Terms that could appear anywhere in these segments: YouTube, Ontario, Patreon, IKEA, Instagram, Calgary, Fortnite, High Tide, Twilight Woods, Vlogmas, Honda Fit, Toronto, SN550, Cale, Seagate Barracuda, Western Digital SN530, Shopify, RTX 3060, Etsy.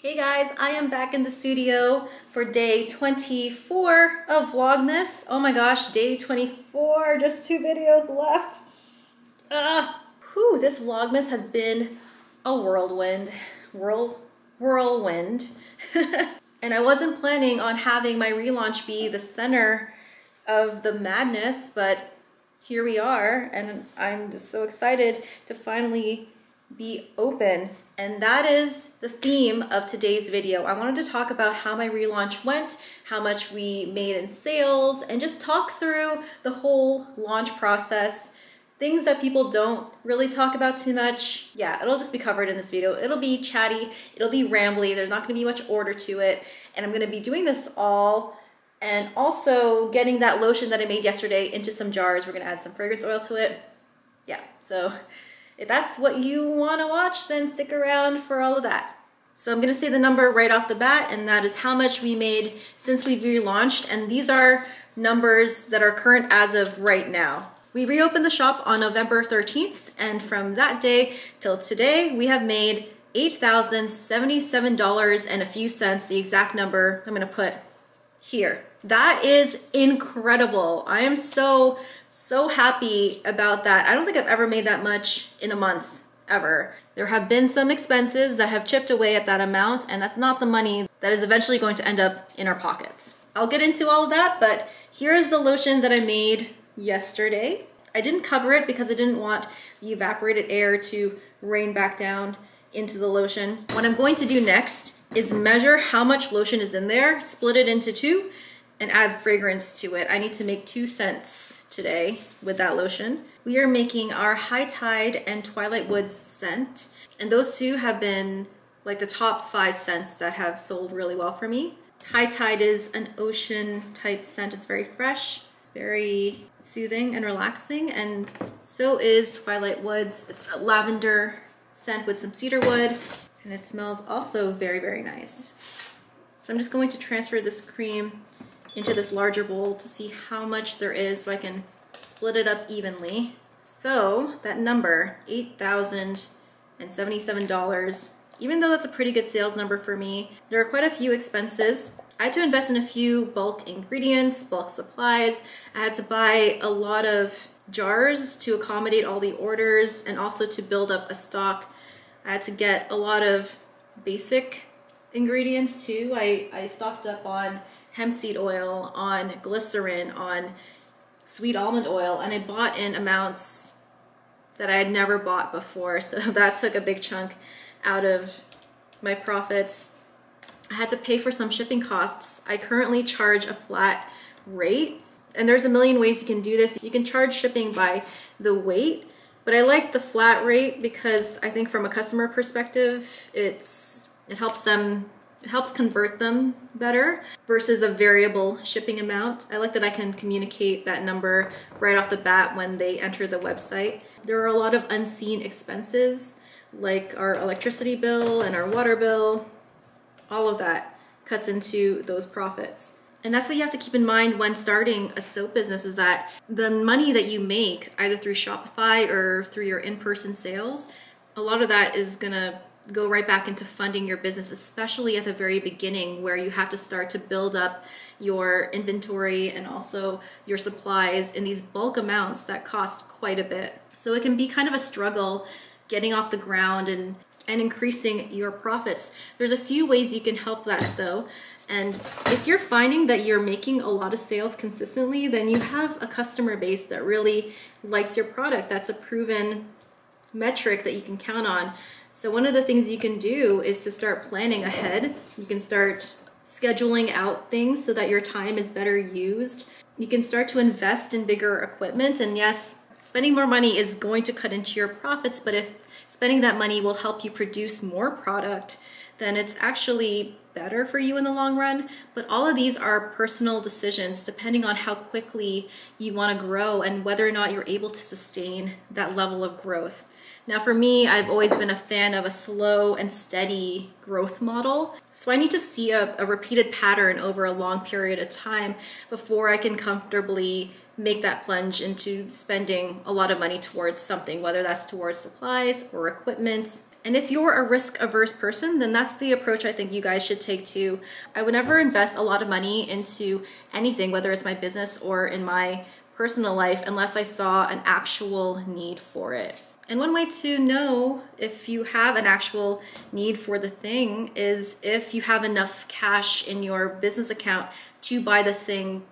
Hey guys, I am back in the studio for day 24 of Vlogmas. Oh my gosh, day 24, just two videos left. Whew, this Vlogmas has been a whirlwind. Whirlwind. And I wasn't planning on having my relaunch be the center of the madness, but here we are, and I'm just so excited to finally be open. And that is the theme of today's video. I wanted to talk about how my relaunch went, how much we made in sales, and just talk through the whole launch process, things that people don't really talk about too much. Yeah, it'll just be covered in this video. It'll be chatty, it'll be rambly, there's not gonna be much order to it. And I'm gonna be doing this all and also getting that lotion that I made yesterday into some jars. We're gonna add some fragrance oil to it. Yeah, so if that's what you wanna watch, then stick around for all of that. So I'm gonna say the number right off the bat, and that is how much we made since we've relaunched. And these are numbers that are current as of right now. We reopened the shop on November 13th, and from that day till today, we have made $8,077 and a few cents, the exact number I'm gonna put here. That is incredible. I am so happy about that. I don't think I've ever made that much in a month, ever. There have been some expenses that have chipped away at that amount, and that's not the money that is eventually going to end up in our pockets. I'll get into all of that, but here is the lotion that I made yesterday. I didn't cover it because I didn't want the evaporated air to rain back down into the lotion. What I'm going to do next is measure how much lotion is in there, split it into two, and add fragrance to it. I need to make 2 cents today with that lotion. We are making our High Tide and Twilight Woods scent, and those two have been like the top 5 cents that have sold really well for me. High Tide is an ocean type scent. It's very fresh, very soothing and relaxing, and so is Twilight Woods. It's a lavender scent with some cedar wood, and it smells also very, very nice. So I'm just going to transfer this cream into this larger bowl to see how much there is so I can split it up evenly. So that number, $8,077, even though that's a pretty good sales number for me, there are quite a few expenses. I had to invest in a few bulk ingredients, bulk supplies. I had to buy a lot of jars to accommodate all the orders and also to build up a stock. I had to get a lot of basic ingredients too. I stocked up on hemp seed oil, on glycerin, on sweet almond oil, and I bought in amounts that I had never bought before, so that took a big chunk out of my profits. I had to pay for some shipping costs. I currently charge a flat rate, and there's a million ways you can do this. You can charge shipping by the weight, but I like the flat rate because I think from a customer perspective, it helps them. It helps convert them better versus a variable shipping amount. I like that I can communicate that number right off the bat when they enter the website. There are a lot of unseen expenses like our electricity bill and our water bill. All of that cuts into those profits. And that's what you have to keep in mind when starting a soap business, is that the money that you make either through Shopify or through your in-person sales, a lot of that is gonna go right back into funding your business, especially at the very beginning where you have to start to build up your inventory and also your supplies in these bulk amounts that cost quite a bit. So it can be kind of a struggle getting off the ground and increasing your profits. There's a few ways you can help that though. And if you're finding that you're making a lot of sales consistently, then you have a customer base that really likes your product. That's a proven metric that you can count on. So one of the things you can do is to start planning ahead. You can start scheduling out things so that your time is better used. You can start to invest in bigger equipment. And yes, spending more money is going to cut into your profits, but if spending that money will help you produce more product, then it's actually better for you in the long run. But all of these are personal decisions depending on how quickly you want to grow and whether or not you're able to sustain that level of growth. Now for me, I've always been a fan of a slow and steady growth model. So I need to see a repeated pattern over a long period of time before I can comfortably make that plunge into spending a lot of money towards something, whether that's towards supplies or equipment. And if you're a risk-averse person, then that's the approach I think you guys should take too. I would never invest a lot of money into anything, whether it's my business or in my personal life, unless I saw an actual need for it. And one way to know if you have an actual need for the thing is if you have enough cash in your business account to buy the thing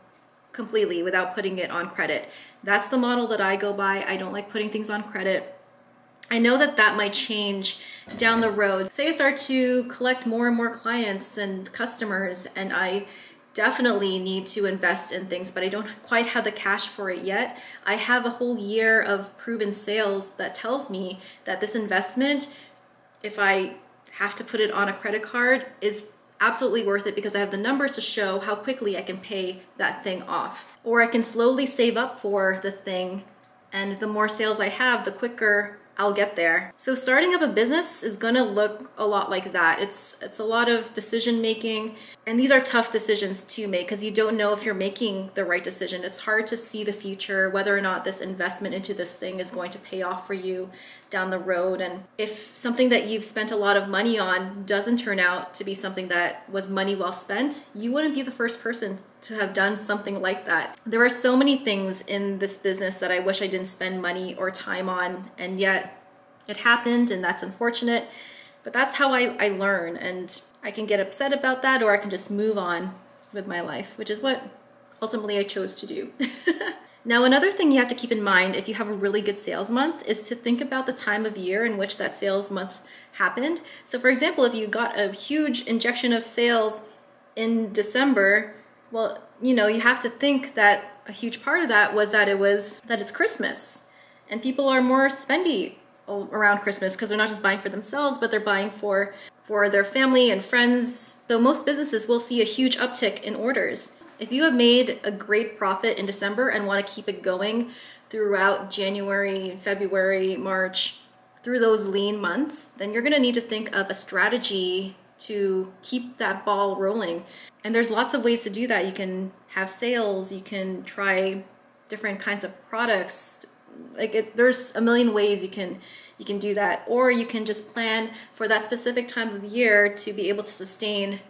completely without putting it on credit. That's the model that I go by. I don't like putting things on credit. I know that that might change down the road. Say I start to collect more and more clients and customers, and I definitely need to invest in things, but I don't quite have the cash for it yet. I have a whole year of proven sales that tells me that this investment, if I have to put it on a credit card, is absolutely worth it because I have the numbers to show how quickly I can pay that thing off. Or I can slowly save up for the thing, and the more sales I have, the quicker I'll get there. So starting up a business is gonna look a lot like that. It's a lot of decision making, and these are tough decisions to make because you don't know if you're making the right decision. It's hard to see the future, whether or not this investment into this thing is going to pay off for you down the road. And if something that you've spent a lot of money on doesn't turn out to be something that was money well spent, you wouldn't be the first person to have done something like that. There are so many things in this business that I wish I didn't spend money or time on, and yet it happened, and that's unfortunate. But that's how I learn, and I can get upset about that, or I can just move on with my life, which is what ultimately I chose to do. Now, another thing you have to keep in mind if you have a really good sales month is to think about the time of year in which that sales month happened. So for example, if you got a huge injection of sales in December, well, you know, you have to think that a huge part of that was that it's Christmas, and people are more spendy around Christmas because they're not just buying for themselves, but they're buying for their family and friends. So most businesses will see a huge uptick in orders. If you have made a great profit in December and want to keep it going throughout January, February, March, through those lean months, then you're going to need to think of a strategy to keep that ball rolling. And there's lots of ways to do that. You can have sales, you can try different kinds of products. There's a million ways you can do that. Or you can just plan for that specific time of year to be able to sustain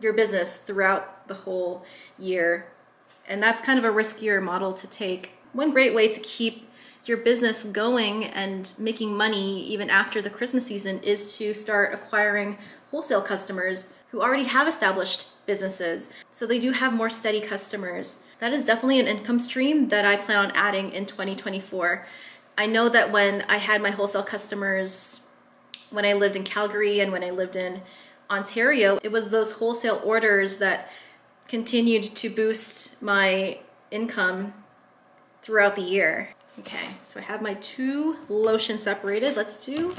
your business throughout the whole year. And that's kind of a riskier model to take. One great way to keep your business going and making money even after the Christmas season is to start acquiring wholesale customers who already have established businesses. So they do have more steady customers. That is definitely an income stream that I plan on adding in 2024. I know that when I had my wholesale customers, when I lived in Calgary and when I lived in Ontario, it was those wholesale orders that continued to boost my income throughout the year. Okay, so I have my two lotions separated. Let's do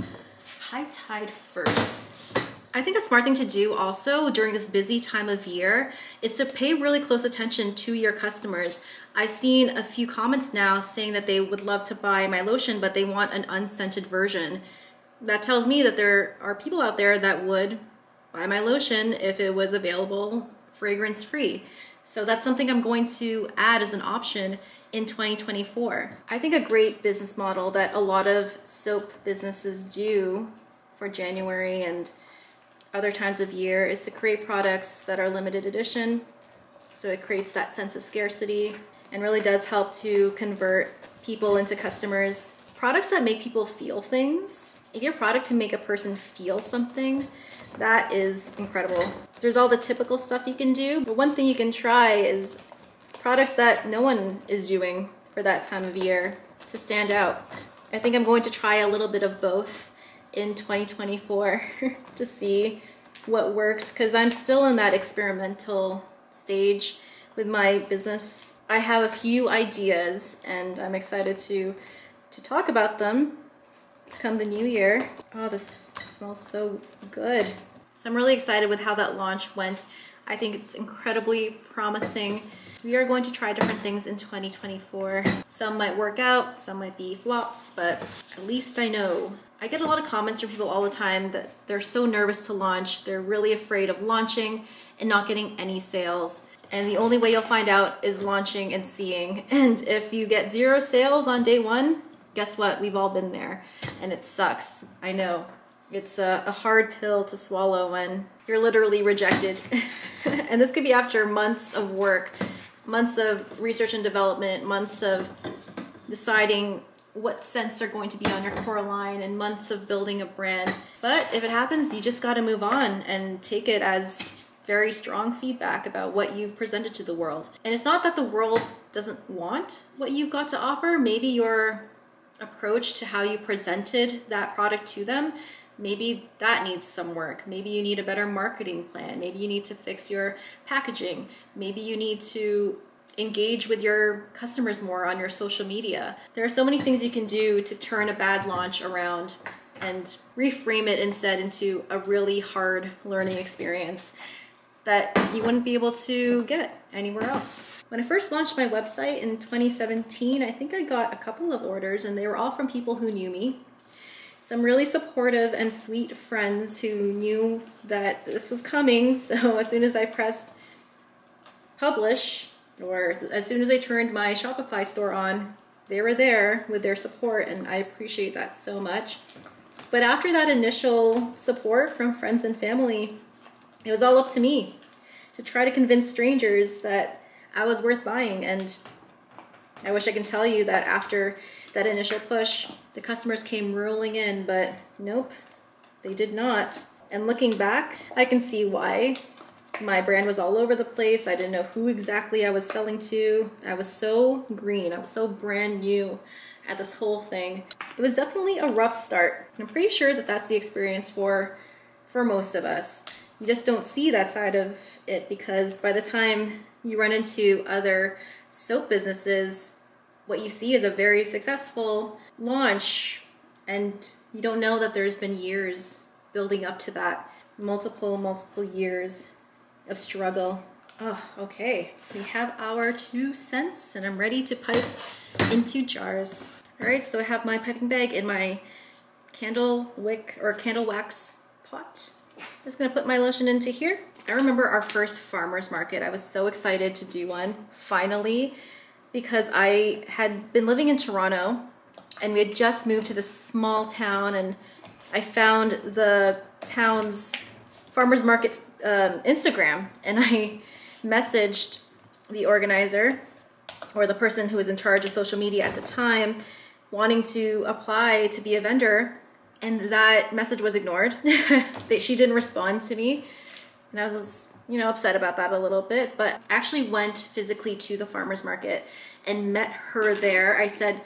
High Tide first. I think a smart thing to do also during this busy time of year is to pay really close attention to your customers. I've seen a few comments now saying that they would love to buy my lotion, but they want an unscented version. That tells me that there are people out there that would buy my lotion if it was available fragrance free. So that's something I'm going to add as an option in 2024. I think a great business model that a lot of soap businesses do for January and other times of year is to create products that are limited edition. So it creates that sense of scarcity and really does help to convert people into customers. Products that make people feel things. If your product can make a person feel something, that is incredible. There's all the typical stuff you can do, but one thing you can try is products that no one is doing for that time of year to stand out. I think I'm going to try a little bit of both in 2024 to see what works, because I'm still in that experimental stage with my business. I have a few ideas and I'm excited to talk about them come the new year. Oh, this smells so good. So I'm really excited with how that launch went. I think it's incredibly promising. We are going to try different things in 2024. Some might work out, some might be flops, but at least I know. I get a lot of comments from people all the time that they're so nervous to launch. They're really afraid of launching and not getting any sales. And the only way you'll find out is launching and seeing. And if you get 0 sales on day 1, guess what? We've all been there, and it sucks. I know. It's a hard pill to swallow when you're literally rejected. And this could be after months of work, months of research and development, months of deciding what scents are going to be on your core line, and months of building a brand. But if it happens, you just got to move on and take it as very strong feedback about what you've presented to the world. And it's not that the world doesn't want what you've got to offer. Maybe your approach to how you presented that product to them, maybe that needs some work. Maybe you need a better marketing plan. Maybe you need to fix your packaging. Maybe you need to engage with your customers more on your social media. There are so many things you can do to turn a bad launch around and reframe it instead into a really hard learning experience that you wouldn't be able to get anywhere else. When I first launched my website in 2017, I think I got a couple of orders, and they were all from people who knew me. Some really supportive and sweet friends who knew that this was coming, so as soon as I pressed publish, or as soon as I turned my Shopify store on, they were there with their support, and I appreciate that so much. But after that initial support from friends and family, it was all up to me to try to convince strangers that I was worth buying. And I wish I can tell you that after that initial push, the customers came rolling in, but nope, they did not. And looking back, I can see why. My brand was all over the place. I didn't know who exactly I was selling to. I was so green. I was so brand new at this whole thing. It was definitely a rough start. I'm pretty sure that that's the experience for most of us. You just don't see that side of it, because by the time you run into other soap businesses, what you see is a very successful launch, and you don't know that there's been years building up to that. Multiple years of struggle. Oh, okay, we have our 2 cents, and I'm ready to pipe into jars. All right, so I have my piping bag in my candle wick or candle wax pot. I'm just gonna put my lotion into here. I remember our first farmer's market. I was so excited to do one, finally, because I had been living in Toronto and we had just moved to this small town, and I found the town's farmer's market Instagram, and I messaged the organizer, or the person who was in charge of social media at the time, wanting to apply to be a vendor. And that message was ignored. She didn't respond to me. And I was, upset about that a little bit, but I actually went physically to the farmer's market and met her there. I said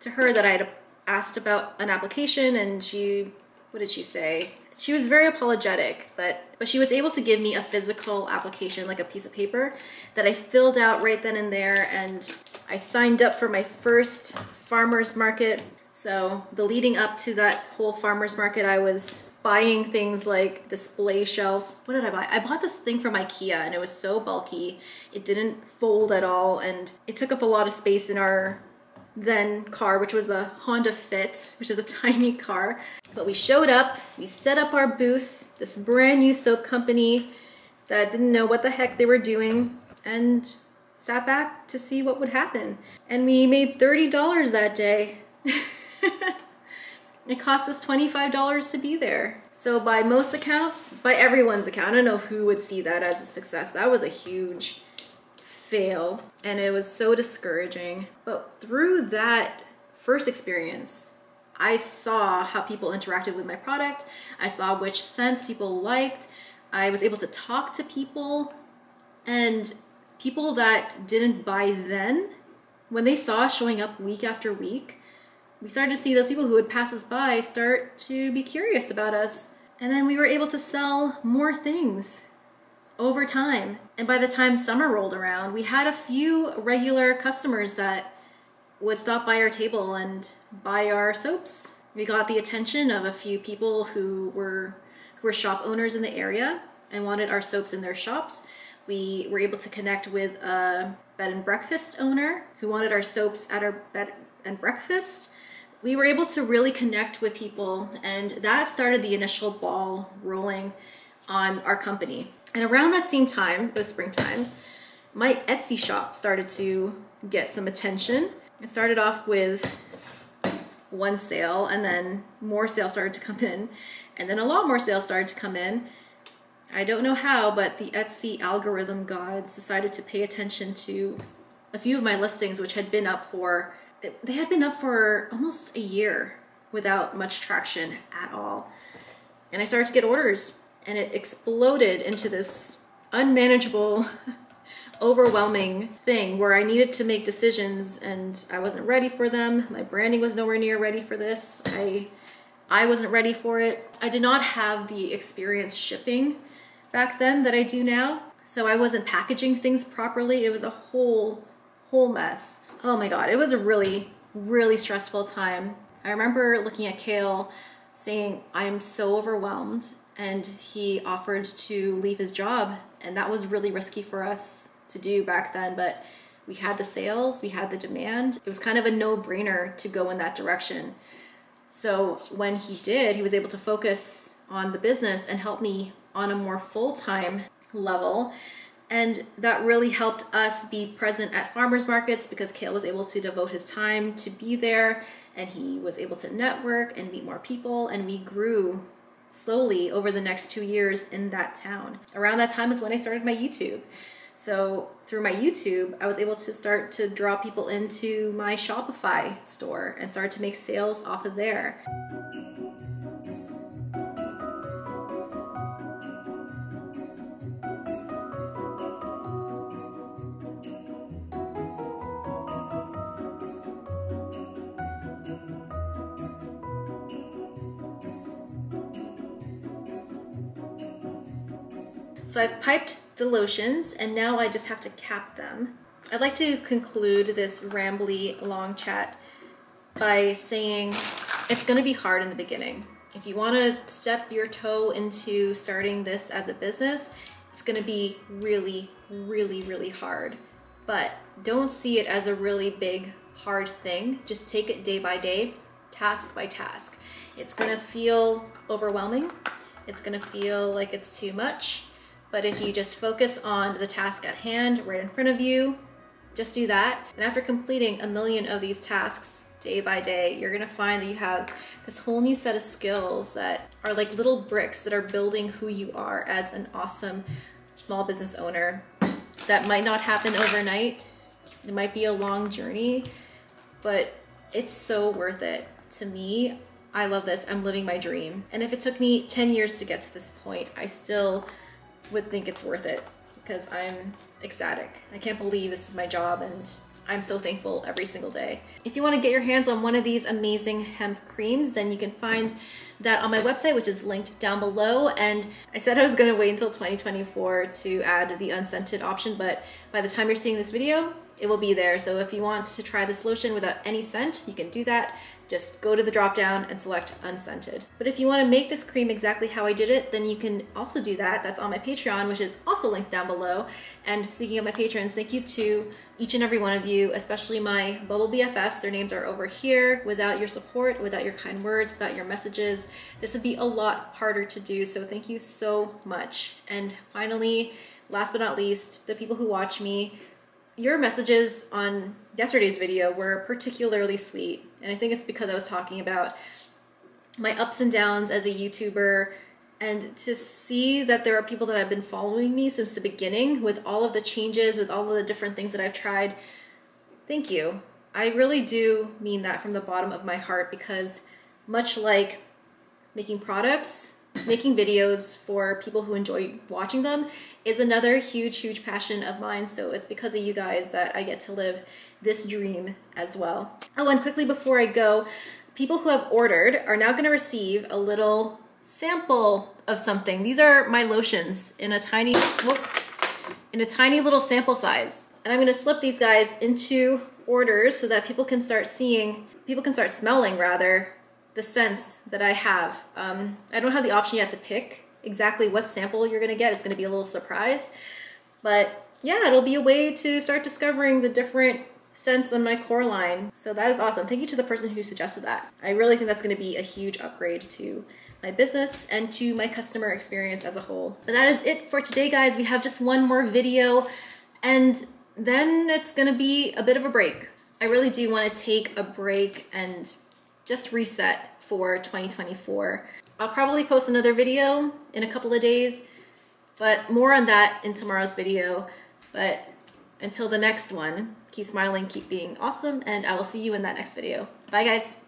to her that I had asked about an application, and she, what did she say? She was very apologetic, but she was able to give me a physical application, like a piece of paper that I filled out right then and there. And I signed up for my first farmer's market. So the leading up to that whole farmer's market, I was buying things like display shelves. What did I buy? I bought this thing from IKEA, and it was so bulky. It didn't fold at all, and it took up a lot of space in our then car, which was a Honda Fit, which is a tiny car. But we showed up, we set up our booth, this brand new soap company that didn't know what the heck they were doing, and sat back to see what would happen. And we made $30 that day. It cost us $25 to be there. So by most accounts, by everyone's account, I don't know who would see that as a success. That was a huge fail, and it was so discouraging. But through that first experience, I saw how people interacted with my product. I saw which scents people liked. I was able to talk to people, and people that didn't buy then, when they saw showing up week after week, we started to see those people who would pass us by start to be curious about us. And then we were able to sell more things over time. And by the time summer rolled around, we had a few regular customers that would stop by our table and buy our soaps. We got the attention of a few people who were shop owners in the area and wanted our soaps in their shops. We were able to connect with a bed and breakfast owner who wanted our soaps at our bed and breakfast. We were able to really connect with people, and that started the initial ball rolling on our company. And around that same time, it was springtime, my Etsy shop started to get some attention. It started off with one sale, and then more sales started to come in. And then a lot more sales started to come in. I don't know how, but the Etsy algorithm gods decided to pay attention to a few of my listings, which had been up for, they had been up for almost a year without much traction at all. And I started to get orders, and it exploded into this unmanageable, overwhelming thing where I needed to make decisions and I wasn't ready for them. My branding was nowhere near ready for this. I wasn't ready for it. I did not have the experience shipping back then that I do now. So I wasn't packaging things properly. It was a whole mess. Oh my God, it was a really, really stressful time. I remember looking at Kale saying, I'm so overwhelmed. And he offered to leave his job. And that was really risky for us to do back then. But we had the sales, we had the demand. It was kind of a no-brainer to go in that direction. So when he did, he was able to focus on the business and help me on a more full-time level. And that really helped us be present at farmers markets because Cale was able to devote his time to be there, and he was able to network and meet more people, and we grew slowly over the next 2 years in that town. Around that time is when I started my YouTube. So through my YouTube, I was able to start to draw people into my Shopify store and start to make sales off of there. So I've piped the lotions and now I just have to cap them. I'd like to conclude this rambly long chat by saying it's going to be hard in the beginning. If you want to step your toe into starting this as a business, it's going to be really, really, really hard. But don't see it as a really big, hard thing. Just take it day by day, task by task. It's going to feel overwhelming. It's going to feel like it's too much. But if you just focus on the task at hand right in front of you, just do that. And after completing a million of these tasks day by day, you're gonna find that you have this whole new set of skills that are like little bricks that are building who you are as an awesome small business owner. That might not happen overnight. It might be a long journey, but it's so worth it. To me, I love this. I'm living my dream. And if it took me 10 years to get to this point, I still would think it's worth it because I'm ecstatic. I can't believe this is my job and I'm so thankful every single day. If you want to get your hands on one of these amazing hemp creams, then you can find that on my website, which is linked down below. And I said I was going to wait until 2024 to add the unscented option, but by the time you're seeing this video, it will be there. So if you want to try this lotion without any scent, you can do that. Just go to the drop down and select unscented. But if you want to make this cream exactly how I did it, then you can also do that. That's on my Patreon, which is also linked down below. And speaking of my patrons, thank you to each and every one of you, especially my Bubble BFFs. Their names are over here. Without your support, without your kind words, without your messages, this would be a lot harder to do. So thank you so much. And finally, last but not least, the people who watch me, your messages on yesterday's video were particularly sweet. And I think it's because I was talking about my ups and downs as a YouTuber, and to see that there are people that have been following me since the beginning with all of the changes, with all of the different things that I've tried. Thank you. I really do mean that from the bottom of my heart, because much like making products, making videos for people who enjoy watching them is another huge, huge passion of mine. So it's because of you guys that I get to live this dream as well. Oh, and quickly before I go, people who have ordered are now going to receive a little sample of something. These are my lotions in a tiny, little sample size. And I'm going to slip these guys into orders so that people can start seeing, smelling rather, the scents that I have. I don't have the option yet to pick exactly what sample you're gonna get. It's gonna be a little surprise, but yeah, it'll be a way to start discovering the different scents on my core line. So that is awesome. Thank you to the person who suggested that. I really think that's gonna be a huge upgrade to my business and to my customer experience as a whole. But that is it for today, guys. We have just one more video and then it's gonna be a bit of a break. I really do wanna take a break and just reset for 2024. I'll probably post another video in a couple of days, but more on that in tomorrow's video. But until the next one, keep smiling, keep being awesome, and I will see you in that next video. Bye guys.